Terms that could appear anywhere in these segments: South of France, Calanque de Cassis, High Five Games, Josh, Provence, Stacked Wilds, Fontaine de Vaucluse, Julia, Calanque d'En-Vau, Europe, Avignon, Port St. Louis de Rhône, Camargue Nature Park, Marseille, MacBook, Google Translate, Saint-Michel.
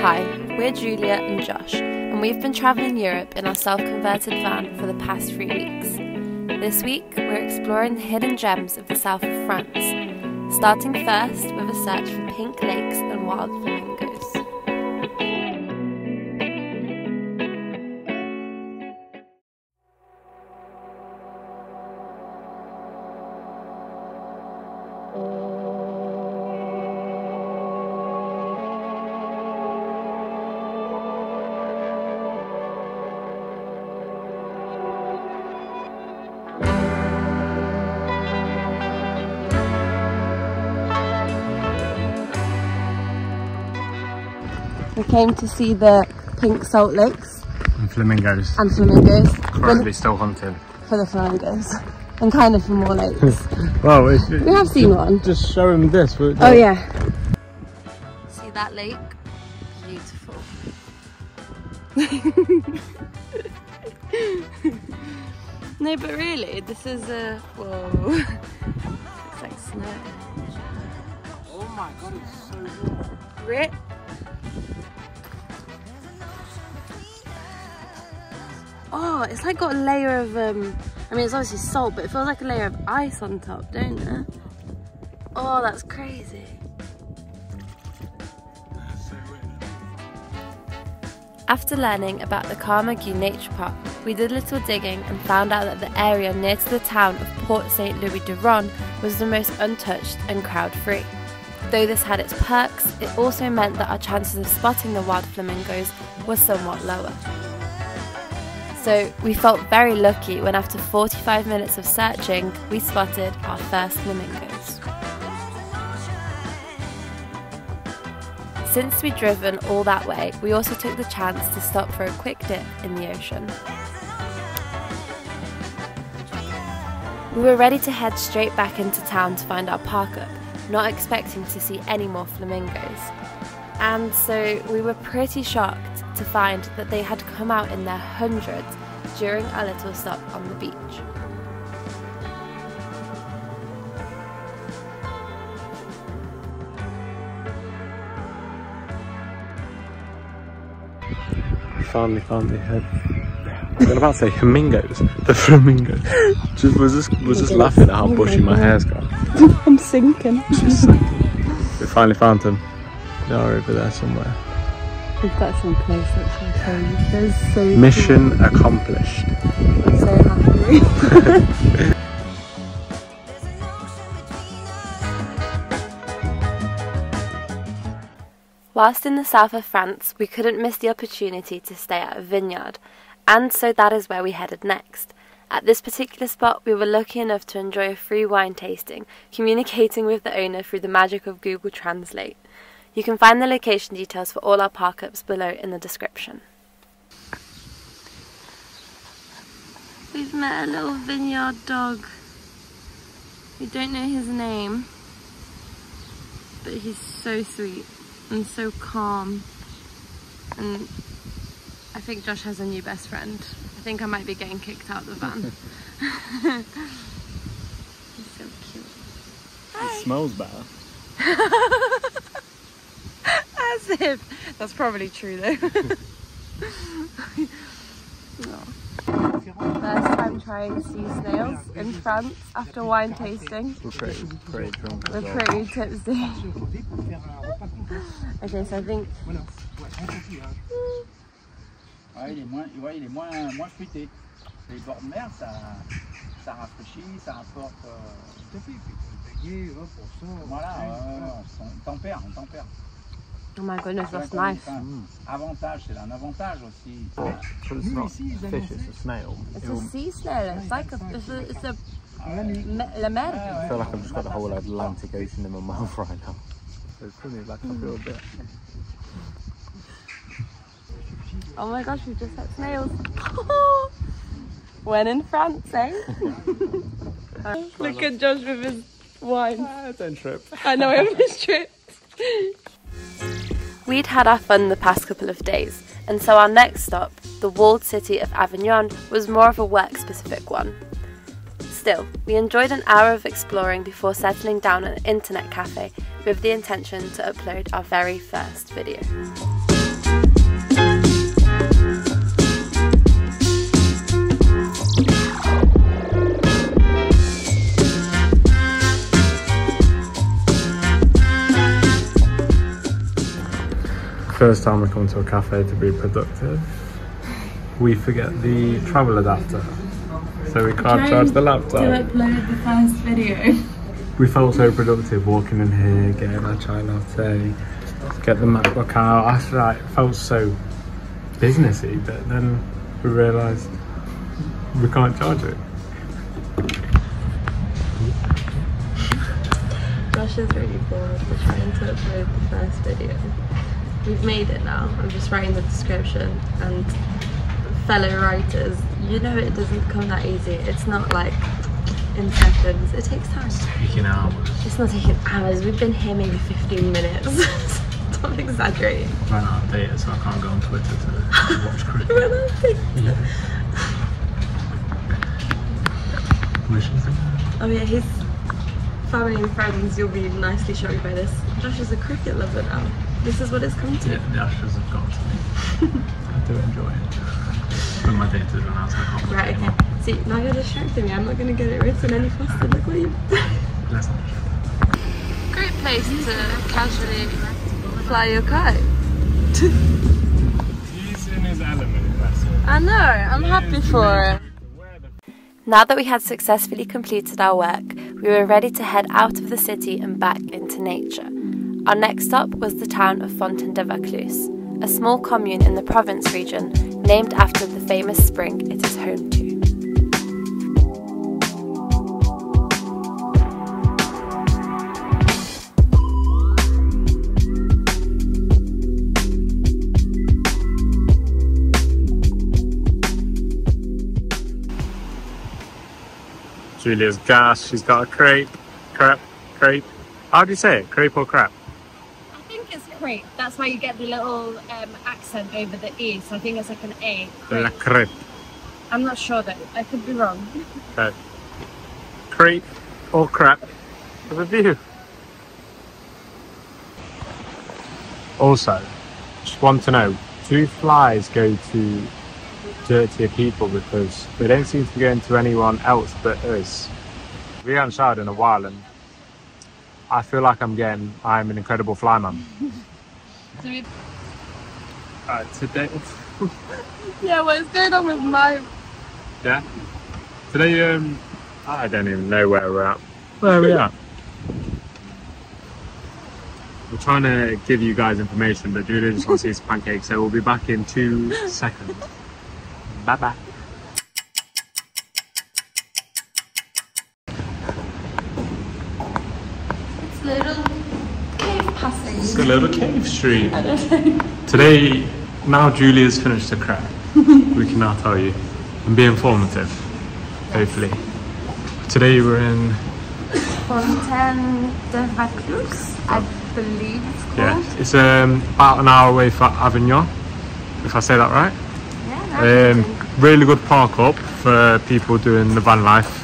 Hi, we're Julia and Josh, and we've been travelling Europe in our self-converted van for the past 3 weeks. This week, we're exploring the hidden gems of the south of France, starting first with a search for pink lakes and wild flamingos. We came to see the pink salt lakes and flamingos. Currently still hunting for the flamingos and kind of for more lakes. Well, we have seen one. Just show him this. Oh yeah. See that lake? Beautiful. No, but really, this is a whoa. It's like snow. Oh my god, it's so warm. Rip. Oh, it's like got a layer of, I mean, it's obviously salt, but it feels like a layer of ice on top, don't it? Oh, that's crazy. After learning about the Camargue Nature Park, we did a little digging and found out that the area near to the town of Port St. Louis de Rhône was the most untouched and crowd-free. Though this had its perks, it also meant that our chances of spotting the wild flamingos were somewhat lower. So we felt very lucky when after 45 minutes of searching, we spotted our first flamingos. Since we'd driven all that way, we also took the chance to stop for a quick dip in the ocean. We were ready to head straight back into town to find our park up, not expecting to see any more flamingos. And so we were pretty shocked to find that they had come out in their hundreds during our little stop on the beach. We finally found the head. I was about to say flamingos. The flamingos. Just was just laughing at how bushy my hair's gone. I'm sinking. Just sinking. We finally found them. They are over there somewhere. We've got some place that's like there's so mission cool. Accomplished. I'm so happy. Whilst in the south of France, we couldn't miss the opportunity to stay at a vineyard, and so that is where we headed next. At this particular spot, we were lucky enough to enjoy a free wine tasting, communicating with the owner through the magic of Google Translate. You can find the location details for all our park-ups below in the description. We've met a little vineyard dog. We don't know his name, but he's so sweet and so calm. And I think Josh has a new best friend. I think I might be getting kicked out of the van. He's so cute. It smells better. As if. That's probably true though. Oh. First time trying sea snails in France after wine tasting. We're pretty drunk. We're pretty tipsy. Okay, so I think... Oh my goodness, that's nice. Avantage, c'est un avantage aussi. It's not fish, it's a snail. It's a sea snail. It's like a la mer. I feel like I've just got the whole Atlantic Ocean in my mouth right now. It's probably like I feel a bit. Oh my gosh, we've just had snails. When in France, eh? Look at Josh with his wine. Don't trip. I know, I almost tripped. We'd had our fun the past couple of days, and so our next stop, the walled city of Avignon, was more of a work-specific one. Still, we enjoyed an hour of exploring before settling down at an internet cafe with the intention to upload our very first video. first time we come to a cafe to be productive, we forget the travel adapter, so we can't charge the laptop. To upload the first video. We felt so productive walking in here, getting our chai latte, get the MacBook out. I felt so businessy, but then we realised we can't charge it. Josh is really bored. We're trying to upload the first video. We've made it now. I'm just writing the description and. Fellow writers, you know it doesn't come that easy. It's not like in seconds. It takes time. It's taking hours. It's not taking hours. We've been here maybe 15 minutes. Stop exaggerating. I ran out of data, so I can't go on Twitter to watch cricket. Ran out of data. Yeah. Oh yeah, his family and friends, you'll be nicely shocked by this. Josh is a cricket lover now. This is what it's come to. Yeah, the Ashes have got to me. I do enjoy it. My data is run out, so I can't. Right, okay. Anymore. See, now you're distracting me. I'm not going to get it written any faster. Look what you... Let's not distract. Great place to casually fly your kite. He's in his element, that's it. I know, I'm happy for it. Now that we had successfully completed our work, we were ready to head out of the city and back into nature. Our next stop was the town of Fontaine de Vaucluse, a small commune in the Provence region, named after the famous spring it is home to. Julia's gas, she's got a crepe. How do you say it? Crepe or crap? Crepe. That's why you get the little accent over the E, so I think it's like an A. Crepe. La crepe. I'm not sure though, I could be wrong. Okay. Crepe or crap for the view. Also, just want to know, do flies go to dirtier people because they don't seem to be going to anyone else but us? We haven't showered in a while and I feel like I'm an incredible fly man. Today. Yeah, what's going on with my... Yeah. Today, I don't even know where we're at. Where we are. We're trying to give you guys information, but Julia just wants to eat some pancakes, so we'll be back in 2 seconds. Bye bye. It's little cave passage. It's a little cave street. I don't know. Today, now Julia's finished the crap, we can now tell you and be informative, hopefully. Today we're in... Fontaine de Vaucluse, I believe it's called. Yeah, it's about an hour away from Avignon, if I say that right. Yeah, really good park up for people doing the van life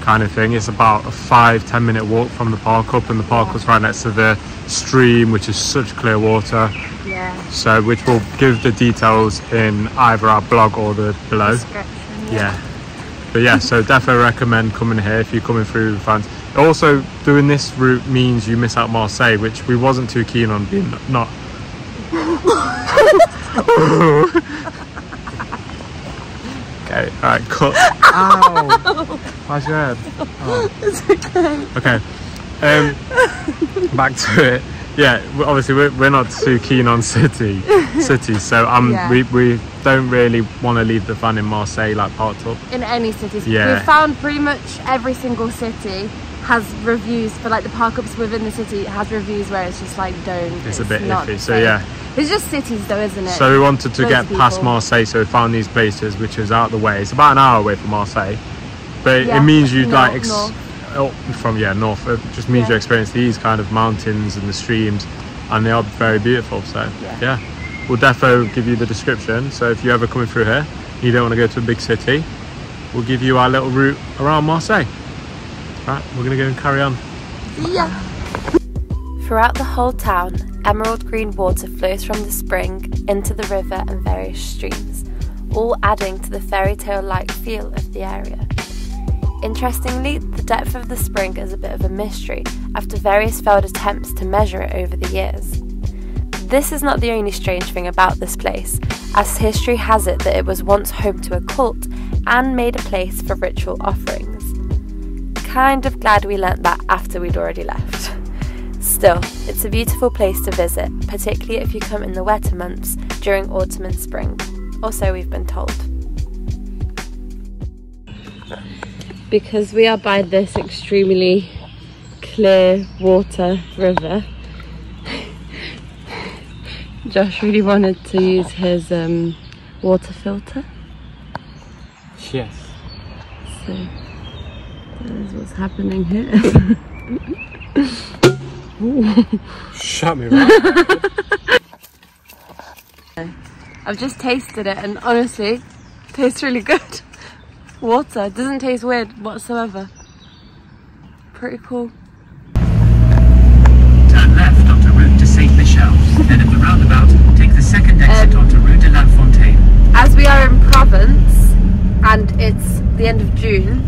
kind of thing. It's about a 5-10 minute walk from the park up, and the park was right next to the stream, which is such clear water. Yeah. So, which we'll give the details in either our blog or the below. Yeah. But yeah, so definitely recommend coming here if you're coming through the France. Also, doing this route means you miss out Marseille, which we wasn't too keen on being not. Okay, alright, cut. Ow! Why's your head? Oh. It's okay. Okay, back to it. Yeah, obviously we're not too keen on cities, so we don't really want to leave the van in Marseille, like parked up. In any cities. Yeah. We've found pretty much every single city has reviews for like the park-ups within the city has reviews where it's just like don't. It's a bit iffy, so yeah. It's just cities though, isn't it? So we wanted to get past Marseille, so we found these places which is out of the way. It's about an hour away from Marseille, but it means you like north. It just means you experience these kind of mountains and the streams, and they are very beautiful. So yeah, we'll defo give you the description. So if you're ever coming through here, you don't want to go to a big city, we'll give you our little route around Marseille. Right, we're going to go and carry on. Yeah. Throughout the whole town, emerald green water flows from the spring into the river and various streams, all adding to the fairy tale-like feel of the area. Interestingly, the depth of the spring is a bit of a mystery after various failed attempts to measure it over the years. This is not the only strange thing about this place, as history has it that it was once home to a cult and made a place for ritual offerings. Kind of glad we learnt that after we'd already left. Still, it's a beautiful place to visit, particularly if you come in the wetter months during autumn and spring, or so we've been told. Because we are by this extremely clear water river, Josh really wanted to use his water filter. Yes. So, that is what's happening here. Shut me right. I've just tasted it and honestly, it tastes really good. Water, it doesn't taste weird whatsoever. Pretty cool. Turn left onto route to Saint-Michel, then at the roundabout, take the second exit onto route de la Fontaine. As we are in Provence, and it's the end of June,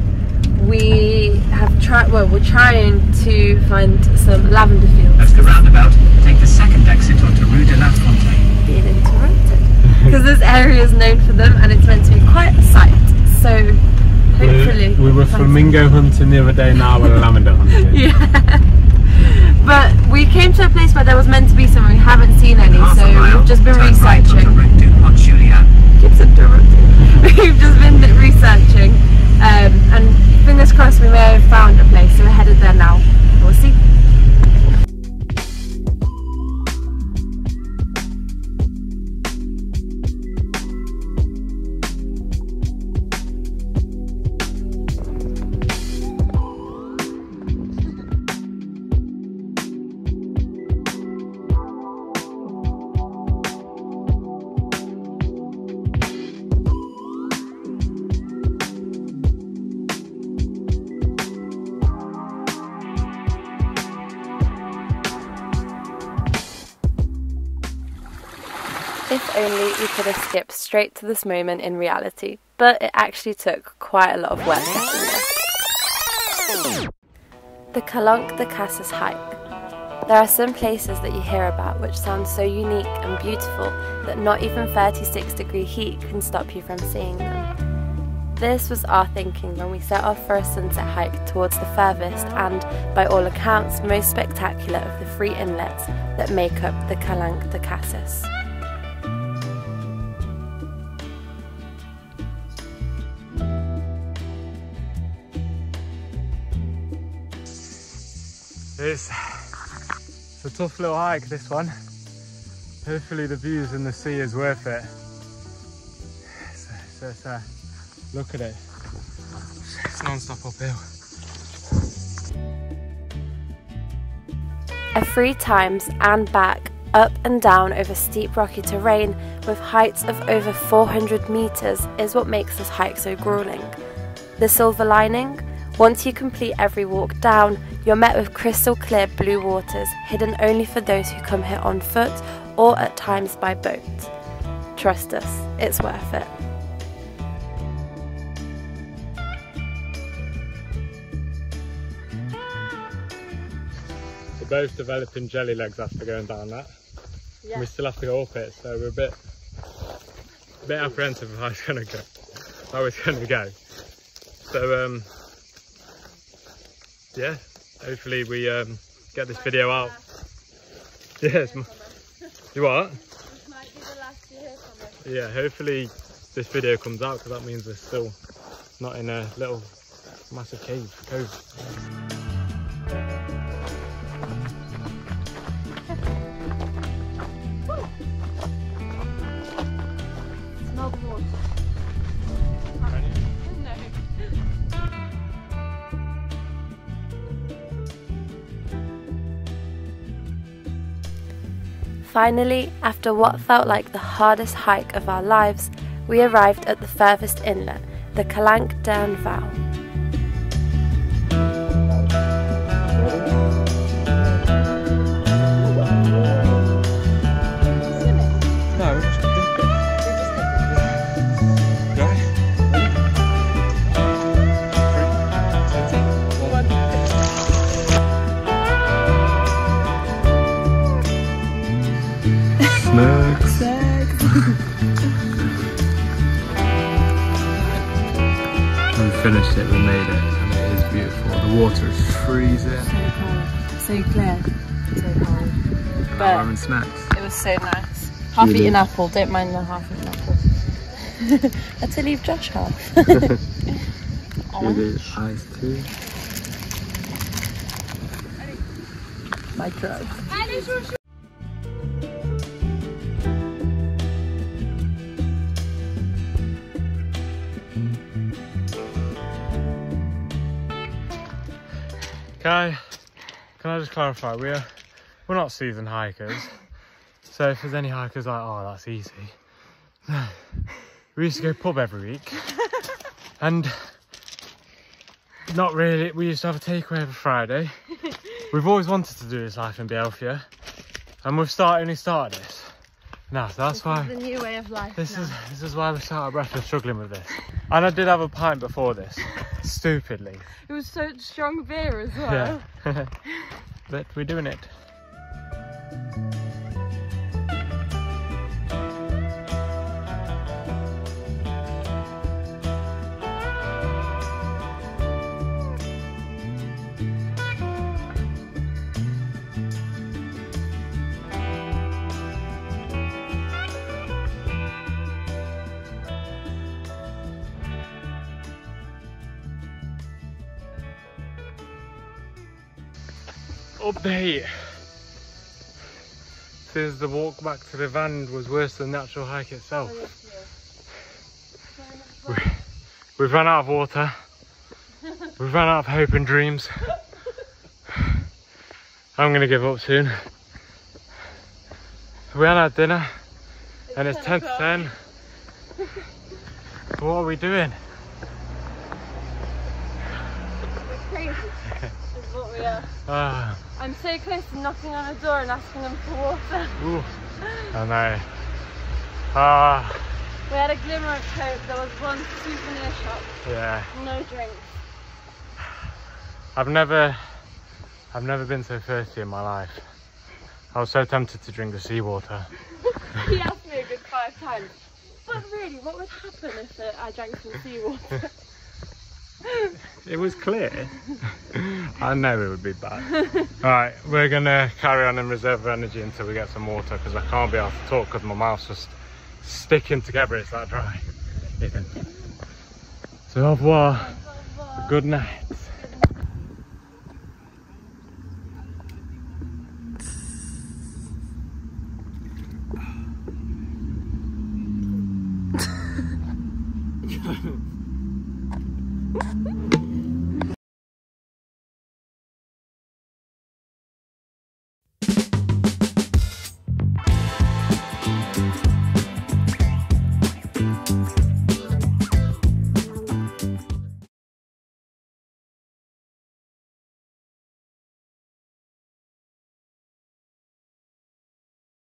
we have tried. Well, we're trying to find some lavender fields. At the roundabout, take the second exit onto route de la Fontaine. Being interrupted because this area is known for them, and it's meant to be quite a sight. So hopefully we were flamingo hunting the other day. Now we're lavender hunting. Yeah, but we came to a place where there was meant to be some. We haven't seen any, so we've just been researching. We've just been researching, and fingers crossed we may have found a place. So we're headed there now. We'll see. If only we could have skipped straight to this moment in reality, but it actually took quite a lot of work getting there. The Calanque de Cassis hike. There are some places that you hear about which sound so unique and beautiful that not even 36-degree heat can stop you from seeing them. This was our thinking when we set off for a sunset hike towards the furthest and, by all accounts, most spectacular of the three inlets that make up the Calanque de Cassis. It's a tough little hike, this one. Hopefully the views and the sea is worth it. So look at it. It's non-stop uphill. A 3 times and back, up and down over steep rocky terrain with heights of over 400 meters is what makes this hike so grueling. The silver lining? Once you complete every walk down, you're met with crystal clear blue waters, hidden only for those who come here on foot or at times by boat. Trust us, it's worth it. We're both developing jelly legs after going down that. Yeah. And we still have to go up it, so we're a bit apprehensive of how it's going to go. So, yeah, hopefully we get this video out. Yes, you what? This might be the last you hear from it. Yeah, hopefully this video comes out because that means we're still not in a little massive cove. Finally, after what felt like the hardest hike of our lives, we arrived at the furthest inlet, the Calanque d'En-Vau. water is freezing. So cold, so clear, so cold. But ramen snacks. It was so nice. Half eaten apple, don't mind the half eaten apple. Let's leave Josh half. Julia, ice tea. My drugs. Can I just clarify, we're not seasoned hikers, so if there's any hikers like, oh that's easy, no, we used to go pub every week and not really, we used to have a takeaway every Friday. We've always wanted to do this life in Bielfia and we've only started this now, so that's why this is the new way of life. This is why we're so out of breath and struggling with this. And I did have a pint before this, stupidly. It was such strong beer as well. Yeah. But we're doing it. Update. Since the walk back to the van was worse than the actual hike itself. We've run out of water. We've run out of hope and dreams. I'm going to give up soon. We had our dinner and it's 10 to 10. What are we doing? It's crazy. Is what we are. I'm so close to knocking on a door and asking them for water. Ooh, I know. We had a glimmer of hope. There was one souvenir shop. Yeah. No drinks. I've never been so thirsty in my life. I was so tempted to drink the seawater. He asked me a good 5 times. But really, what would happen if I drank some seawater? It was clear. I know it would be bad. Alright, we're gonna carry on and reserve our energy until we get some water because I can't be able to talk because my mouth's just sticking together, it's that dry. Even. So au revoir. Good night. Woo!